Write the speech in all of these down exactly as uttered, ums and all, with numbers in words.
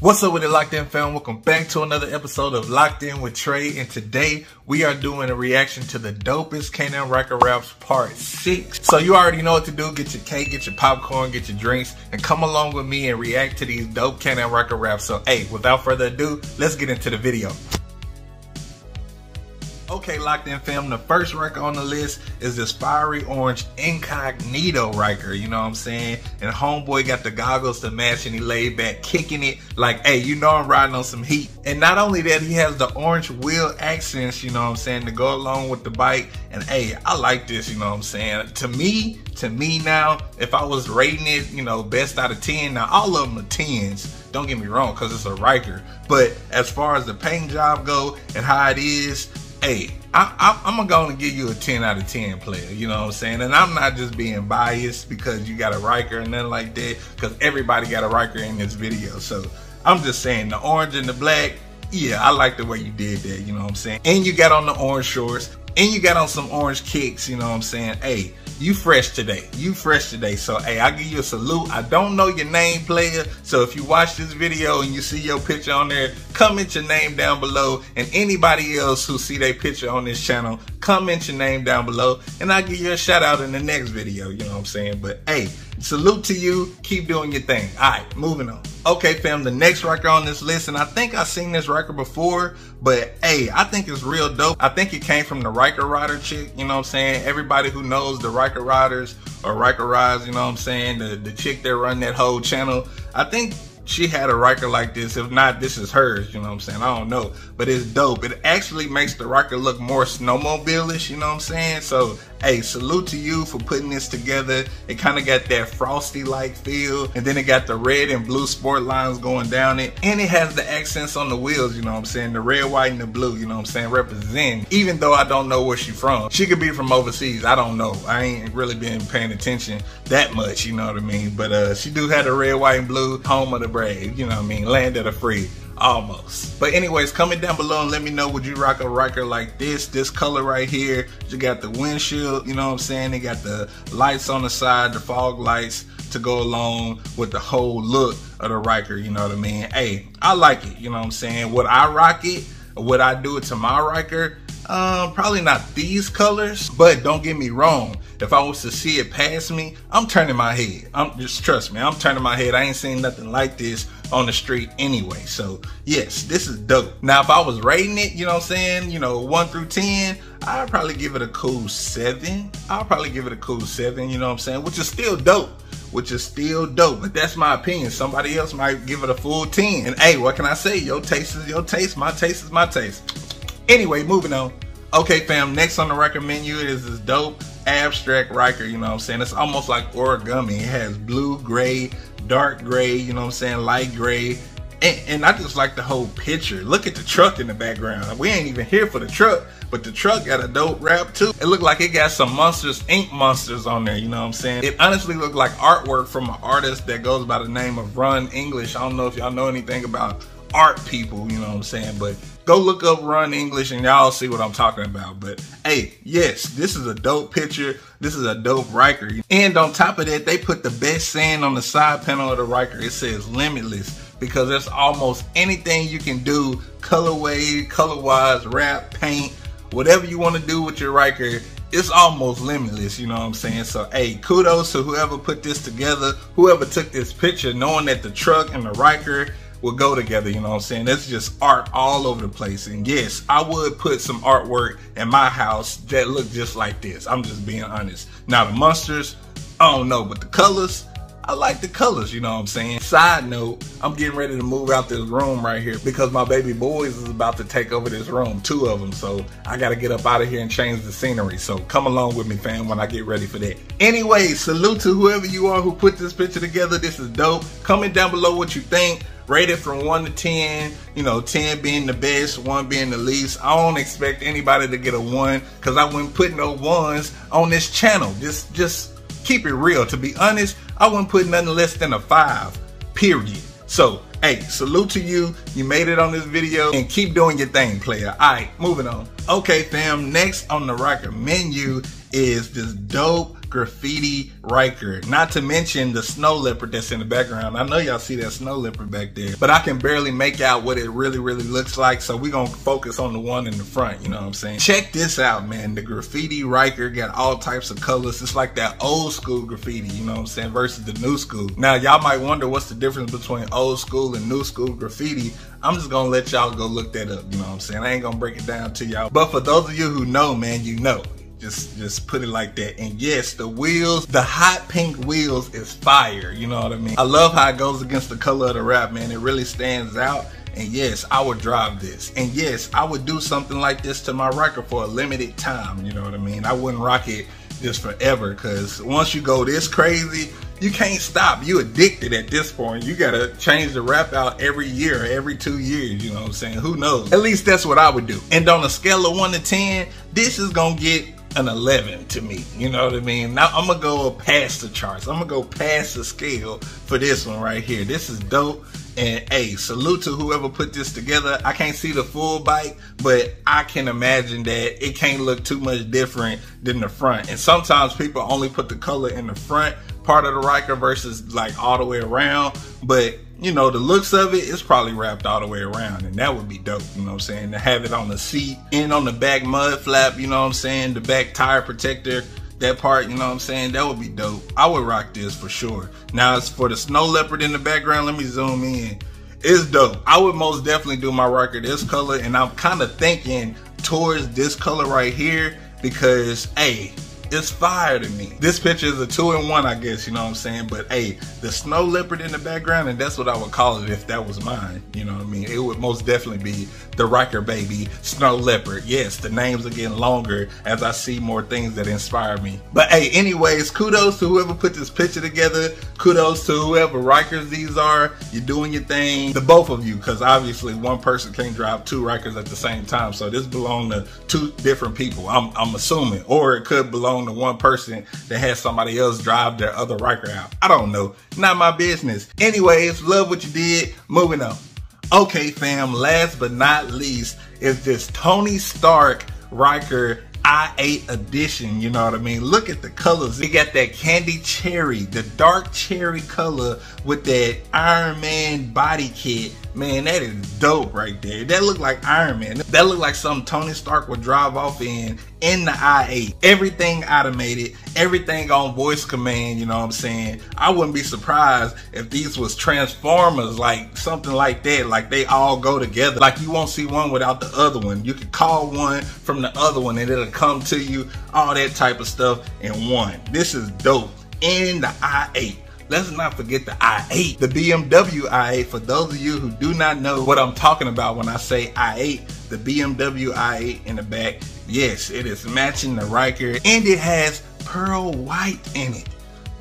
What's up with it, Locked In fam? Welcome back to another episode of Locked In with Trey. And today we are doing a reaction to the dopest Can-Am Ryker Raps Part six. So you already know what to do. Get your cake, get your popcorn, get your drinks, and come along with me and react to these dope Can-Am Ryker Raps. So hey, without further ado, let's get into the video. Okay, Locked In fam, the first Ryker on the list is this fiery orange incognito Ryker, you know what I'm saying? And homeboy got the goggles to match and he laid back kicking it like, hey, you know I'm riding on some heat. And not only that, he has the orange wheel accents, you know what I'm saying, to go along with the bike. And hey, I like this, you know what I'm saying? To me, to me now, if I was rating it, you know, best out of ten, now all of them are tens. Don't get me wrong, cause it's a Ryker. But as far as the paint job go and how it is, hey, I, I, I'm gonna give you a ten out of ten player, you know what I'm saying? And I'm not just being biased because you got a Ryker and nothing like that, because everybody got a Ryker in this video. So I'm just saying the orange and the black, yeah, I like the way you did that, you know what I'm saying? And you got on the orange shorts, and you got on some orange kicks, you know what I'm saying? Hey, you fresh today, you fresh today. So hey, I give you a salute. I don't know your name, player, so if you watch this video and you see your picture on there, comment your name down below. And anybody else who see their picture on this channel, comment your name down below and I'll give you a shout out in the next video, you know what I'm saying? But hey, salute to you, keep doing your thing. All right, moving on. Okay fam, the next Ryker on this list, and I think I've seen this Ryker before, but hey, I think it's real dope. I think it came from the Ryker Rider chick, you know what I'm saying? Everybody who knows the Ryker Riders or Ryker Rides, you know what I'm saying, the, the chick that run that whole channel, I think she had a Ryker like this. If not, this is hers, you know what I'm saying? I don't know, but it's dope. It actually makes the Ryker look more snowmobile-ish, you know what I'm saying? So hey, salute to you for putting this together. It kind of got that frosty-like feel, and then it got the red and blue sport lines going down it, and it has the accents on the wheels, you know what I'm saying? The red, white, and the blue, you know what I'm saying? Represent. Even though I don't know where she from. She could be from overseas, I don't know. I ain't really been paying attention that much, you know what I mean? But uh, she do have the red, white, and blue, home of the brave, you know what I mean? Land of the free. Almost. But anyways, comment down below and let me know, would you rock a Ryker like this? This color right here, you got the windshield, you know what I'm saying? They got the lights on the side, the fog lights to go along with the whole look of the Ryker, you know what I mean? Hey, I like it, you know what I'm saying? Would I rock it? Or would I do it to my Ryker? Um, probably not these colors, but don't get me wrong. If I was to see it pass me, I'm turning my head. I'm just, trust me, I'm turning my head. I ain't seen nothing like this on the street anyway. So yes, this is dope. Now, if I was rating it, you know what I'm saying, you know, one through ten, I'd probably give it a cool seven. I'll probably give it a cool seven, you know what I'm saying? Which is still dope. Which is still dope, but that's my opinion. Somebody else might give it a full ten. And hey, what can I say? Your taste is your taste, my taste is my taste. Anyway, moving on. Okay fam, next on the Ryker menu is this dope abstract Ryker, you know what I'm saying? It's almost like origami. It has blue, gray, dark gray, you know what I'm saying, light gray. And, and I just like the whole picture. Look at the truck in the background. We ain't even here for the truck, but the truck got a dope wrap too. It looked like it got some Monsters Incorporated monsters on there, you know what I'm saying? It honestly looked like artwork from an artist that goes by the name of Ron English. I don't know if y'all know anything about art people, you know what I'm saying? But go look up Ron English and y'all see what I'm talking about. But hey, yes, this is a dope picture. This is a dope Ryker. And on top of that, they put the best saying on the side panel of the Ryker. It says limitless. Because that's almost anything you can do, colorway, color-wise, wrap, paint, whatever you want to do with your Ryker, it's almost limitless, you know what I'm saying? So hey, kudos to whoever put this together, whoever took this picture, knowing that the truck and the Ryker will go together, you know what I'm saying? That's just art all over the place. And yes, I would put some artwork in my house that looked just like this. I'm just being honest. Now the monsters, I don't know, but the colors, I like the colors, you know what I'm saying? Side note, I'm getting ready to move out this room right here because my baby boys is about to take over this room, two of them. So I gotta get up out of here and change the scenery. So come along with me, fam, when I get ready for that. Anyway, salute to whoever you are who put this picture together. This is dope. Comment down below what you think. Rate it from one to ten, you know, ten being the best, one being the least. I don't expect anybody to get a one because I wouldn't put no ones on this channel. Just, just. Keep it real. To be honest, I wouldn't put nothing less than a five, period. So, hey, salute to you. You made it on this video and keep doing your thing, player. All right, moving on. Okay, fam, next on the Ryker menu is this dope Graffiti Ryker. Not to mention the snow leopard that's in the background. I know y'all see that snow leopard back there, but I can barely make out what it really, really looks like. So we're gonna focus on the one in the front, you know what I'm saying? Check this out, man. The Graffiti Ryker got all types of colors. It's like that old school graffiti, you know what I'm saying, versus the new school. Now, y'all might wonder what's the difference between old school and new school graffiti. I'm just gonna let y'all go look that up, you know what I'm saying? I ain't gonna break it down to y'all. But for those of you who know, man, you know. Just just put it like that. And yes, the wheels, the hot pink wheels is fire, you know what I mean? I love how it goes against the color of the wrap, man. It really stands out. And yes, I would drive this. And yes, I would do something like this to my Ryker for a limited time, you know what I mean? I wouldn't rock it just forever, because once you go this crazy, you can't stop. You addicted at this point. You gotta change the wrap out every year, every two years, you know what I'm saying? Who knows? At least that's what I would do. And on a scale of one to ten, this is gonna get an eleven to me, you know what I mean? Now I'm gonna go past the charts. I'm gonna go past the scale for this one right here. This is dope, and hey, salute to whoever put this together. I can't see the full bike, but I can imagine that it can't look too much different than the front. And sometimes people only put the color in the front part of the Ryker versus like all the way around, but you know, the looks of it, it's probably wrapped all the way around, and that would be dope, you know what I'm saying? To have it on the seat and on the back mud flap, you know what I'm saying? The back tire protector, that part, you know what I'm saying? That would be dope. I would rock this for sure. Now, as for the snow leopard in the background, let me zoom in. It's dope. I would most definitely do my Ryker this color, and I'm kind of thinking towards this color right here because, hey, it's fire to me. This picture is a two in one, I guess, you know what I'm saying? But hey, the snow leopard in the background, and that's what I would call it if that was mine, you know what I mean? It would most definitely be the Ryker baby, snow leopard. Yes, the names are getting longer as I see more things that inspire me. But hey, anyways, kudos to whoever put this picture together. Kudos to whoever Rykers these are. You're doing your thing, the both of you, because obviously one person can't drive two Rykers at the same time. So this belongs to two different people, I'm, I'm assuming, or it could belong to one person that has somebody else drive their other Ryker out. I don't know, not my business. Anyways, love what you did, moving on. Okay fam, last but not least is this Tony Stark Ryker i eight edition, you know what I mean? Look at the colors. It got that candy cherry, the dark cherry color with that Iron Man body kit. Man, that is dope right there. That looked like Iron Man. That looked like something Tony Stark would drive off in, in the i eight. Everything automated, everything on voice command, you know what I'm saying? I wouldn't be surprised if these was Transformers, like something like that, like they all go together. Like you won't see one without the other one. You could call one from the other one and it'll come to you, all that type of stuff in one. This is dope, in the i eight. Let's not forget the i eight, the B M W i eight. For those of you who do not know what I'm talking about when I say i eight, the B M W i eight in the back, yes, it is matching the Ryker, and it has pearl white in it.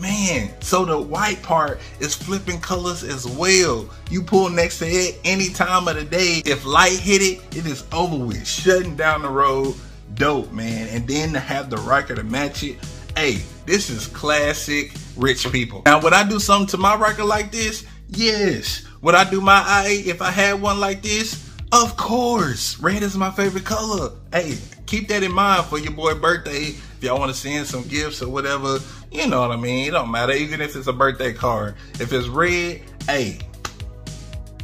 Man, so the white part is flipping colors as well. You pull next to it any time of the day, if light hit it, it is over with, shutting down the road. Dope, man. And then to have the Ryker to match it, hey, this is classic rich people. Now, would I do something to my Ryker like this? Yes. Would I do my i eight if I had one like this? Of course. Red is my favorite color. Hey, keep that in mind for your boy birthday. If y'all want to send some gifts or whatever, you know what I mean? It don't matter, even if it's a birthday card. If it's red, hey,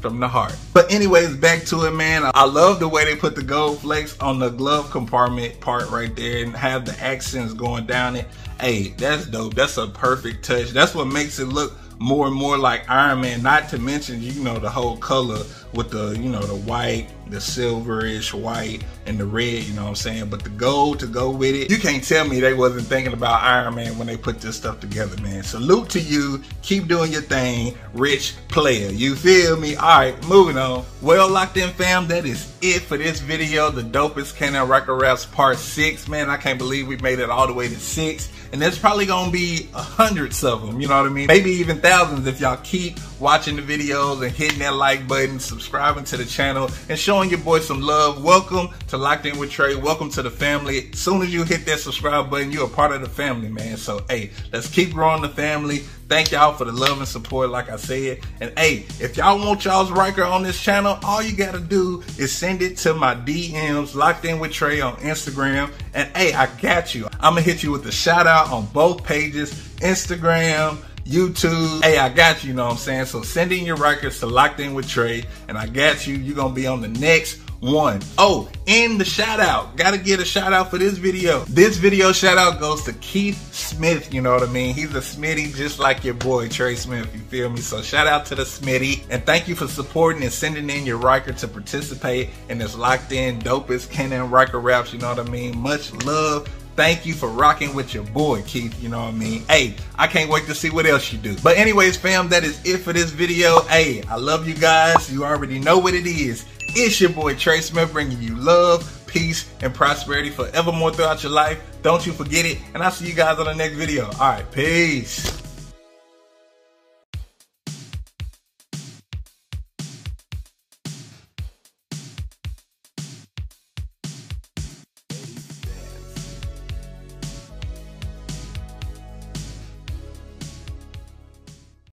from the heart. But anyways, back to it, man. I love the way they put the gold flakes on the glove compartment part right there and have the accents going down it. Hey, that's dope. That's a perfect touch. That's what makes it look more and more like Iron Man, not to mention, you know, the whole color with the, you know, the white, the silverish white, and the red, you know what I'm saying? But the gold to go with it. You can't tell me they wasn't thinking about Iron Man when they put this stuff together, man. Salute to you. Keep doing your thing, rich player. You feel me? All right, moving on. Well, locked in fam, that is it for this video. The dopest Can-Am Ryker Wraps part six, man. I can't believe we made it all the way to six. And there's probably gonna be hundreds of them, you know what I mean? Maybe even thousands if y'all keep watching the videos and hitting that like button, subscribing to the channel, and showing showing your boy some love. Welcome to Locked In With Trey. Welcome to the family. As soon as you hit that subscribe button, you're a part of the family, man. So, hey, let's keep growing the family. Thank y'all for the love and support, like I said. And, hey, if y'all want y'all's Ryker on this channel, all you got to do is send it to my D Ms, Locked In With Trey on Instagram. And, hey, I got you. I'm going to hit you with a shout out on both pages, Instagram, YouTube. Hey, I got you, you know what I'm saying? So send in your records to Locked In With Trey, and I got you. You're going to be on the next one. Oh, in the shout out, got to get a shout out for this video. This video shout out goes to Keith Smith, you know what I mean? He's a Smitty just like your boy Trey Smith, you feel me? So shout out to the Smitty, and thank you for supporting and sending in your Ryker to participate in this Locked In dopest Can-Am Ryker raps, you know what I mean? Much love. Thank you for rocking with your boy, Keith, you know what I mean? Hey, I can't wait to see what else you do. But anyways, fam, that is it for this video. Hey, I love you guys. You already know what it is. It's your boy, Trey Smith, bringing you love, peace, and prosperity forevermore throughout your life. Don't you forget it. And I'll see you guys on the next video. All right, peace.